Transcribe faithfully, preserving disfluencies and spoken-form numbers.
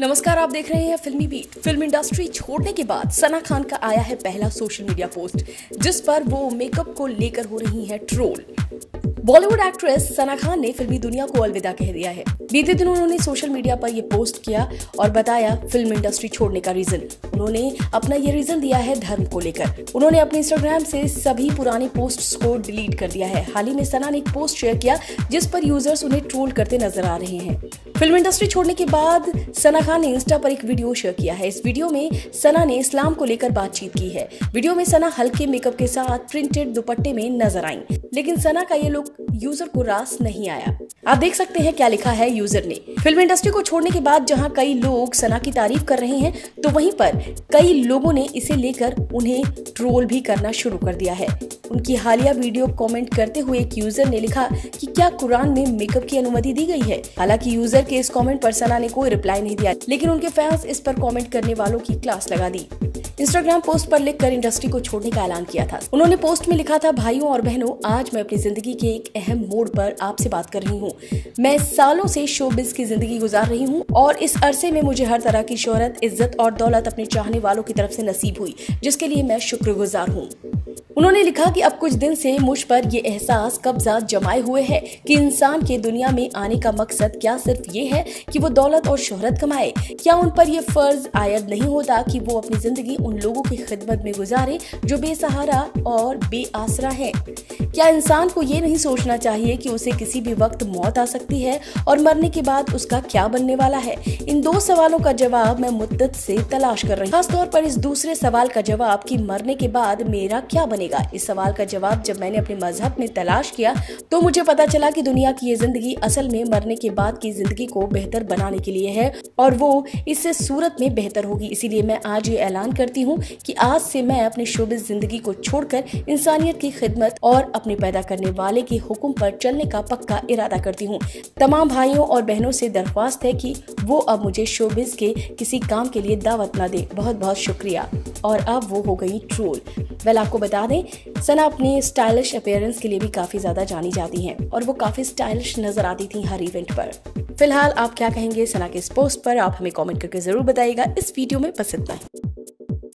नमस्कार, आप देख रहे हैं फिल्मी बीट। फिल्म इंडस्ट्री छोड़ने के बाद सना खान का आया है पहला सोशल मीडिया पोस्ट, जिस पर वो मेकअप को लेकर हो रही हैं ट्रोल। बॉलीवुड एक्ट्रेस सना खान ने फिल्मी दुनिया को अलविदा कह दिया है। बीते दिनों उन्होंने सोशल मीडिया पर ये पोस्ट किया और बताया फिल्म इंडस्ट्री छोड़ने का रीजन। उन्होंने अपना ये रीजन दिया है धर्म को लेकर। उन्होंने अपने इंस्टाग्राम से सभी पुराने पोस्ट्स को डिलीट कर दिया है। हाल ही में सना ने एक पोस्ट शेयर किया जिस पर यूजर्स उन्हें ट्रोल करते नजर आ रहे हैं। फिल्म इंडस्ट्री छोड़ने के बाद सना खान ने इंस्टा पर एक वीडियो शेयर किया है। इस वीडियो में सना ने इस्लाम को लेकर बातचीत की है। वीडियो में सना हल्के मेकअप के साथ प्रिंटेड दुपट्टे में नजर आईं, लेकिन सना का ये लुक यूजर को रास नहीं आया। आप देख सकते हैं क्या लिखा है यूजर ने। फिल्म इंडस्ट्री को छोड़ने के बाद जहां कई लोग सना की तारीफ कर रहे हैं, तो वहीं पर कई लोगों ने इसे लेकर उन्हें ट्रोल भी करना शुरू कर दिया है। उनकी हालिया वीडियो कमेंट करते हुए एक यूजर ने लिखा कि क्या कुरान में मेकअप की अनुमति दी गई है। हालांकि यूजर के इस कमेंट पर सना ने कोई रिप्लाई नहीं दिया, लेकिन उनके फैंस इस पर कमेंट करने वालों की क्लास लगा दी। इंस्टाग्राम पोस्ट पर लिखकर इंडस्ट्री को छोड़ने का ऐलान किया था। उन्होंने पोस्ट में लिखा था, भाइयों और बहनों, आज मैं अपनी जिंदगी के एक अहम मोड़ पर आपसे बात कर रही हूँ। मैं सालों से शोबिज़ की जिंदगी गुजार रही हूँ और इस अरसे में मुझे हर तरह की शोहरत, इज्जत और दौलत अपने चाहने वालों की तरफ से नसीब हुई, जिसके लिए मैं शुक्रगुजार हूँ। उन्होंने लिखा कि अब कुछ दिन से मुझ पर ये एहसास कब्जा जमाए हुए है कि इंसान के दुनिया में आने का मकसद क्या सिर्फ ये है कि वो दौलत और शोहरत कमाए? क्या उन पर ये फर्ज आयद नहीं होता कि वो अपनी जिंदगी उन लोगों की खिदमत में गुजारे जो बेसहारा और बेआसरा है? क्या इंसान को ये नहीं सोचना चाहिए कि उसे किसी भी वक्त मौत आ सकती है और मरने के बाद उसका क्या बनने वाला है? इन दो सवालों का जवाब मैं मुद्दत से तलाश कर रही हूँ, खासतौर पर इस दूसरे सवाल का जवाब कि मरने के बाद मेरा क्या बनेगा। इस सवाल का जवाब जब मैंने अपने मजहब में तलाश किया तो मुझे पता चला कि दुनिया की ये जिंदगी असल में मरने के बाद की जिंदगी को बेहतर बनाने के लिए है और वो इससे सूरत में बेहतर होगी। इसीलिए मैं आज ये ऐलान करती हूँ कि आज से मैं अपने शोबिज़ जिंदगी को छोड़कर इंसानियत की खिदमत और अपने पैदा करने वाले के हुक्म पर चलने का पक्का इरादा करती हूँ। तमाम भाइयों और बहनों से दरख्वास्त है कि वो अब मुझे शोबिज़ के किसी काम के लिए दावत ना दे। बहुत बहुत शुक्रिया। और अब वो हो गई ट्रोल। वेल, आपको बता दें, सना अपने स्टाइलिश अपीयरेंस के लिए भी काफी ज्यादा जानी जाती हैं और वो काफी स्टाइलिश नजर आती थी हर इवेंट पर। फिलहाल आप क्या कहेंगे सना के इस पोस्ट पर? आप हमें कमेंट करके जरूर बताइएगा। इस वीडियो में बस इतना ही।